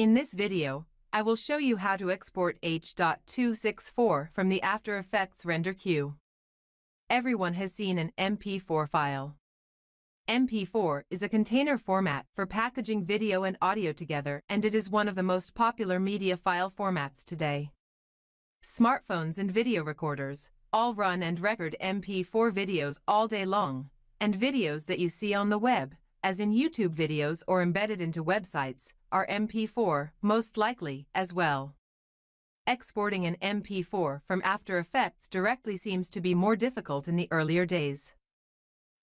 In this video, I will show you how to export H.264 from the After Effects render queue. Everyone has seen an MP4 file. MP4 is a container format for packaging video and audio together, and it is one of the most popular media file formats today. Smartphones and video recorders all run and record MP4 videos all day long, and videos that you see on the web, as in YouTube videos or embedded into websites, are MP4, most likely, as well. Exporting an MP4 from After Effects directly seems to be more difficult in the earlier days.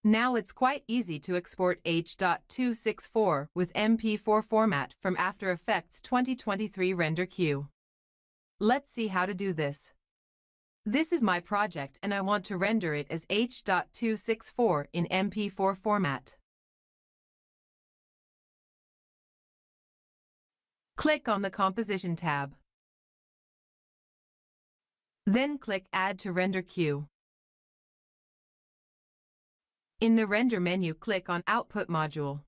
Now it's quite easy to export H.264 with MP4 format from After Effects 2023 Render Queue. Let's see how to do this. This is my project and I want to render it as H.264 in MP4 format. Click on the Composition tab. Then click Add to Render Queue. In the Render menu, click on Output Module.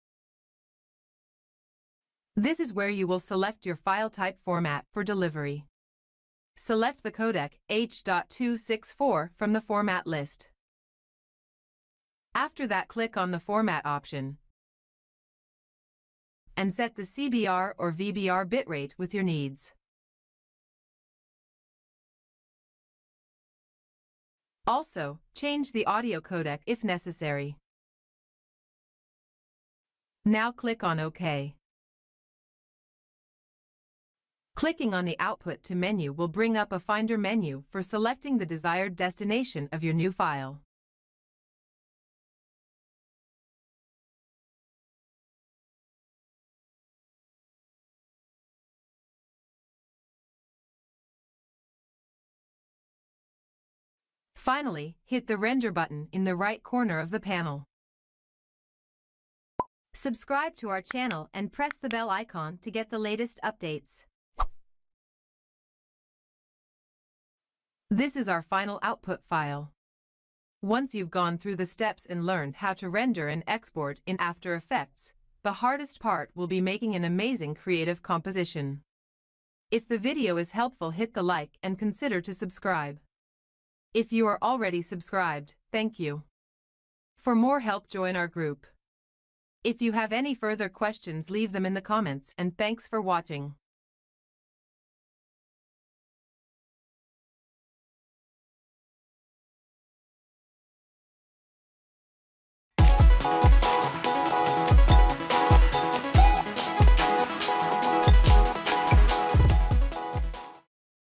This is where you will select your file type format for delivery. Select the codec H.264 from the format list. After that, click on the Format option and set the CBR or VBR bitrate with your needs. Also, change the audio codec if necessary. Now click on OK. Clicking on the Output to menu will bring up a Finder menu for selecting the desired destination of your new file. Finally, hit the Render button in the right corner of the panel. Subscribe to our channel and press the bell icon to get the latest updates. This is our final output file. Once you've gone through the steps and learned how to render and export in After Effects, the hardest part will be making an amazing creative composition. If the video is helpful, hit the like and consider to subscribe. If you are already subscribed, thank you. For more help, join our group. If you have any further questions, leave them in the comments, and thanks for watching.